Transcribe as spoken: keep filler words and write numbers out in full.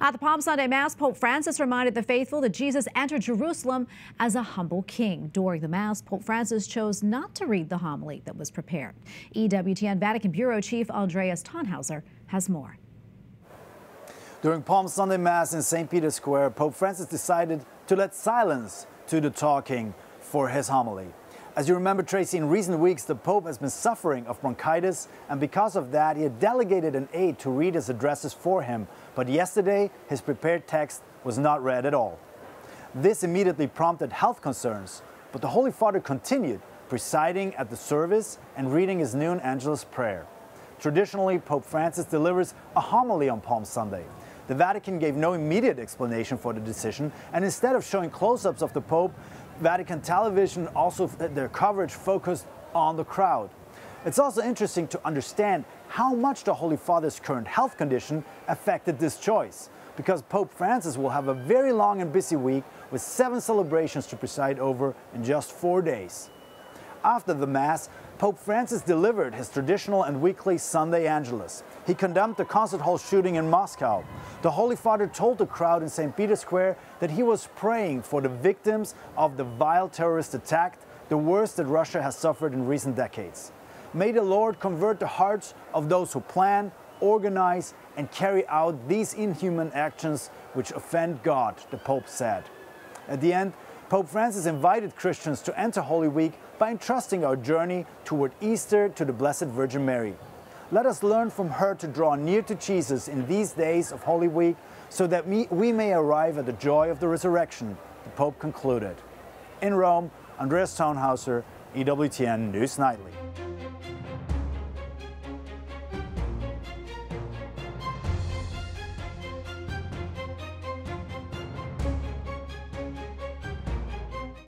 At the Palm Sunday Mass, Pope Francis reminded the faithful that Jesus entered Jerusalem as a humble king. During the Mass, Pope Francis chose not to read the homily that was prepared. E W T N Vatican Bureau Chief Andreas Thonhauser has more. During Palm Sunday Mass in Saint Peter's Square, Pope Francis decided to let silence do the talking for his homily. As you remember, Tracy, in recent weeks, the Pope has been suffering of bronchitis, and because of that, he had delegated an aide to read his addresses for him. But yesterday, his prepared text was not read at all. This immediately prompted health concerns, but the Holy Father continued presiding at the service and reading his noon Angelus prayer. Traditionally, Pope Francis delivers a homily on Palm Sunday. The Vatican gave no immediate explanation for the decision, and instead of showing close-ups of the Pope, Vatican television also, their coverage focused on the crowd. It's also interesting to understand how much the Holy Father's current health condition affected this choice, because Pope Francis will have a very long and busy week with seven celebrations to preside over in just four days. After the Mass, Pope Francis delivered his traditional and weekly Sunday Angelus. He condemned the concert hall shooting in Moscow. The Holy Father told the crowd in Saint Peter's Square that he was praying for the victims of the vile terrorist attack, the worst that Russia has suffered in recent decades. May the Lord convert the hearts of those who plan, organize, and carry out these inhuman actions which offend God, the Pope said. At the end, Pope Francis invited Christians to enter Holy Week by entrusting our journey toward Easter to the Blessed Virgin Mary. Let us learn from her to draw near to Jesus in these days of Holy Week so that we may arrive at the joy of the resurrection, the Pope concluded. In Rome, Andreas Thonhauser, E W T N News Nightly.